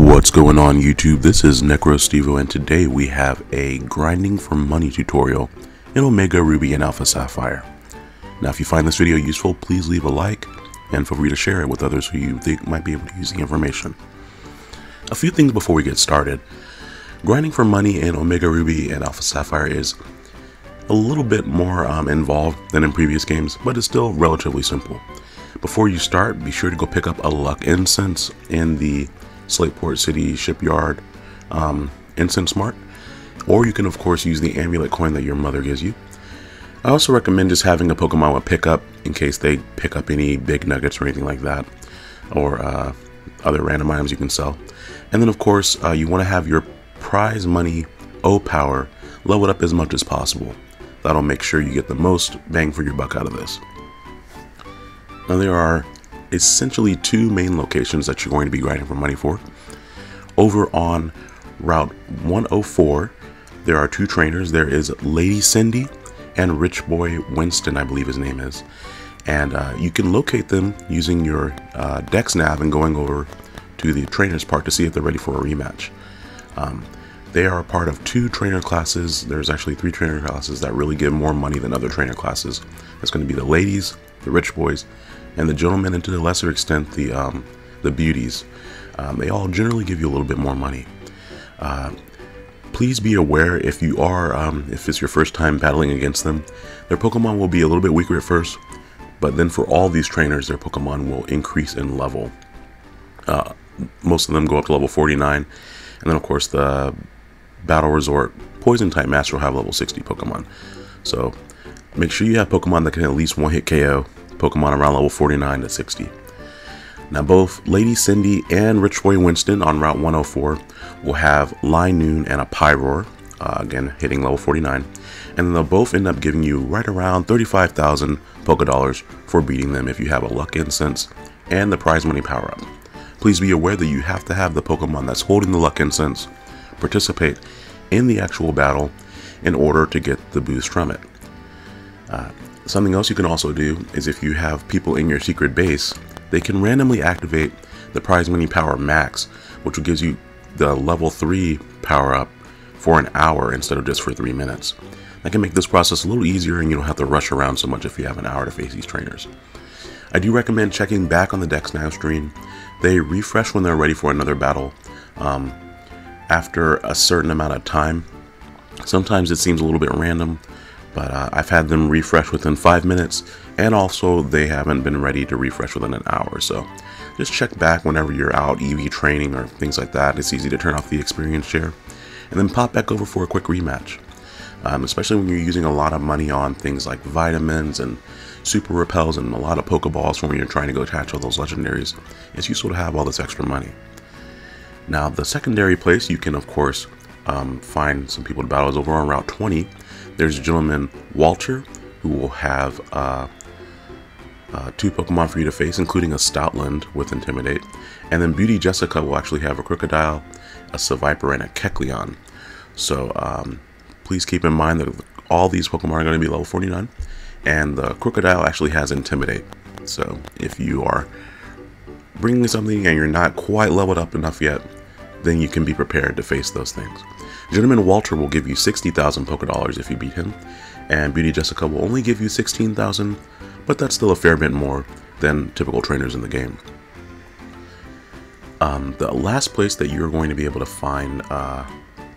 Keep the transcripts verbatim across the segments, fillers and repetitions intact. What's going on YouTube? This is NecroStevo and today we have a grinding for money tutorial in Omega Ruby and Alpha Sapphire. Now if you find this video useful, please leave a like and feel free to share it with others who you think might be able to use the information. A few things before we get started. Grinding for money in Omega Ruby and Alpha Sapphire is a little bit more um, involved than in previous games, but it's still relatively simple. Before you start, be sure to go pick up a Luck Incense in the Slateport City Shipyard um, Incense Mart, or you can of course use the amulet coin that your mother gives you. I also recommend just having a Pokemon with pickup in case they pick up any big nuggets or anything like that, or uh, other random items you can sell. And then of course uh, you want to have your prize money O power leveled up as much as possible. That'll make sure you get the most bang for your buck out of this. Now there are essentially two main locations that you're going to be grinding for money for. Over on Route one oh four, there are two trainers. There is Lady Cindy and Rich Boy Winston, I believe his name is. And uh, you can locate them using your uh, DexNav and going over to the trainers part to see if they're ready for a rematch. Um, they are a part of two trainer classes. There's actually three trainer classes that really give more money than other trainer classes. That's going to be the ladies, the rich boys, and the gentlemen, and to a lesser extent the um, the beauties. Um, they all generally give you a little bit more money. Uh, please be aware if you are um, if it's your first time battling against them, their Pokemon will be a little bit weaker at first, but then for all these trainers, their Pokemon will increase in level. Uh, most of them go up to level forty-nine, and then of course the Battle Resort Poison-type Master will have level sixty Pokemon. So make sure you have Pokemon that can at least one-hit K O Pokemon around level forty-nine to sixty. Now both Lady Cindy and Rich Boy Winston on Route one oh four will have Line Noon and a Pyroar, uh, again hitting level forty-nine, and they'll both end up giving you right around thirty-five thousand Pokédollars for beating them if you have a Luck Incense and the prize money power-up. Please be aware that you have to have the Pokemon that's holding the Luck Incense participate in the actual battle in order to get the boost from it. Uh, Something else you can also do is if you have people in your secret base, they can randomly activate the prize money power max, which gives you the level three power up for an hour instead of just for three minutes. That can make this process a little easier and you don't have to rush around so much if you have an hour to face these trainers. I do recommend checking back on the DexNav stream. They refresh when they're ready for another battle um, after a certain amount of time. Sometimes it seems a little bit random, but uh, I've had them refresh within five minutes, and also they haven't been ready to refresh within an hour. So just check back whenever you're out E V training or things like that. It's easy to turn off the experience share, and then pop back over for a quick rematch. Um, especially when you're using a lot of money on things like vitamins and super repels and a lot of Pokeballs for when you're trying to go catch all those legendaries. It's useful to have all this extra money. Now the secondary place you can of course um, find some people to battle is over on Route twenty. There's a gentleman, Walter, who will have uh, uh, two Pokemon for you to face, including a Stoutland with Intimidate. And then Beauty Jessica will actually have a Crocodile, a Seviper, and a Kecleon. So um, please keep in mind that all these Pokemon are going to be level forty-nine. And the Crocodile actually has Intimidate. So if you are bringing something and you're not quite leveled up enough yet, then you can be prepared to face those things. Gentleman Walter will give you sixty thousand Pokédollars if you beat him, and Beauty Jessica will only give you sixteen thousand, but that's still a fair bit more than typical trainers in the game. Um, the last place that you're going to be able to find uh,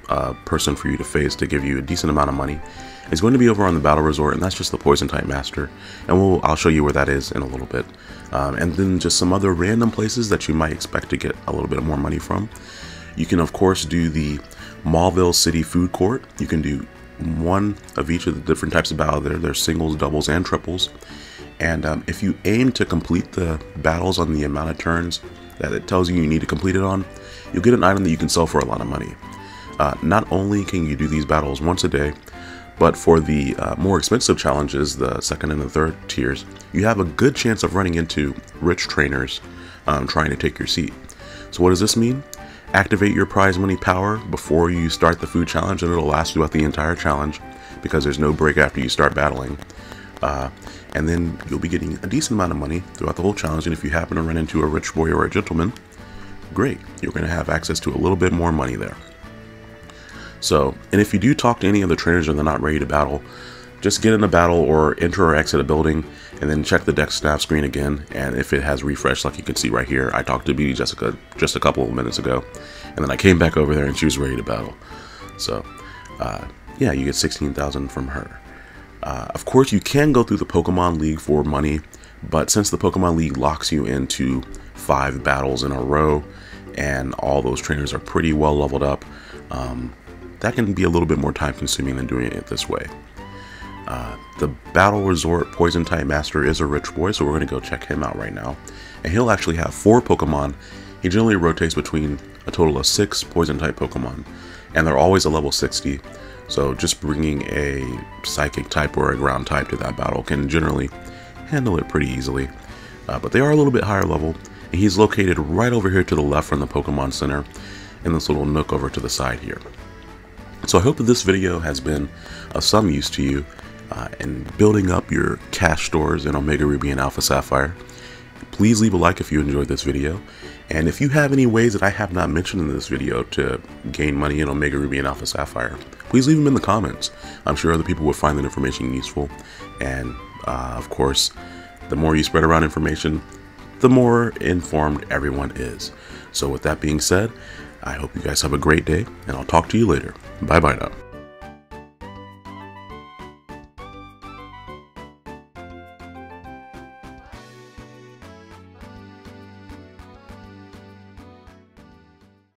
a person for you to face to give you a decent amount of money is going to be over on the Battle Resort, and that's just the Poison-type Master, and we'll, I'll show you where that is in a little bit. Um, and then just some other random places that you might expect to get a little bit more money from. You can of course do the Mallville City food court. You can do one of each of the different types of battle there. There's singles, doubles, and triples. And um, if you aim to complete the battles on the amount of turns that it tells you you need to complete it on, you'll get an item that you can sell for a lot of money. Uh, not only can you do these battles once a day, but for the uh, more expensive challenges, the second and the third tiers, you have a good chance of running into rich trainers um, trying to take your seat. So what does this mean? Activate your prize money power before you start the food challenge, and it'll last throughout the entire challenge because there's no break after you start battling. Uh, and then you'll be getting a decent amount of money throughout the whole challenge, and if you happen to run into a rich boy or a gentleman, great, you're going to have access to a little bit more money there. So, and if you do talk to any of the trainers and they're not ready to battle, just get in a battle or enter or exit a building and then check the DexNav screen again. And if it has refreshed, like you can see right here, I talked to Beauty Jessica just a couple of minutes ago, and then I came back over there and she was ready to battle. So uh, yeah, you get sixteen thousand from her. Uh, of course, you can go through the Pokemon League for money, but since the Pokemon League locks you into five battles in a row and all those trainers are pretty well leveled up, um, that can be a little bit more time consuming than doing it this way. Uh, the Battle Resort Poison-type Master is a rich boy, so we're going to go check him out right now. And he'll actually have four Pokemon. He generally rotates between a total of six Poison-type Pokemon, and they're always a level sixty. So just bringing a Psychic type or a Ground type to that battle can generally handle it pretty easily. Uh, but they are a little bit higher level, and he's located right over here to the left from the Pokemon Center in this little nook over to the side here. So I hope that this video has been of some use to you. Uh, and building up your cash stores in Omega Ruby and Alpha Sapphire. Please leave a like if you enjoyed this video, and if you have any ways that I have not mentioned in this video to gain money in Omega Ruby and Alpha Sapphire, please leave them in the comments. I'm sure other people would find that information useful, and uh, of course, the more you spread around information, the more informed everyone is. So with that being said, I hope you guys have a great day, and I'll talk to you later. Bye bye now.